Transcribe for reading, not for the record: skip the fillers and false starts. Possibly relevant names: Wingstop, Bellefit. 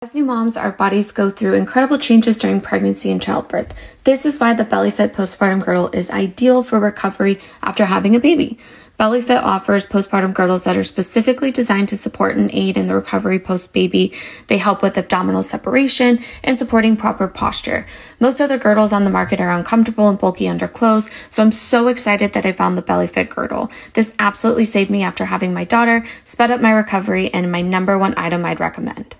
As new moms, our bodies go through incredible changes during pregnancy and childbirth. This is why the Bellefit postpartum girdle is ideal for recovery after having a baby. Bellefit offers postpartum girdles that are specifically designed to support and aid in the recovery post-baby. They help with abdominal separation and supporting proper posture. Most other girdles on the market are uncomfortable and bulky underclothes, so I'm so excited that I found the Bellefit girdle. This absolutely saved me after having my daughter, sped up my recovery, and my #1 item I'd recommend.